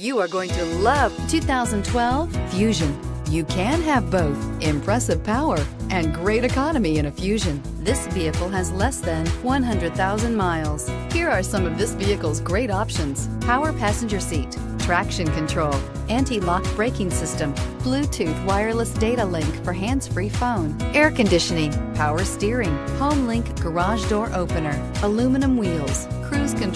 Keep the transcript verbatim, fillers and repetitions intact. You are going to love two thousand twelve Fusion. You can have both impressive power and great economy in a Fusion. This vehicle has less than one hundred thousand miles. Here are some of this vehicle's great options: power passenger seat, traction control, anti-lock braking system, Bluetooth wireless data link for hands-free phone, air conditioning, power steering, HomeLink garage door opener, aluminum wheels, cruise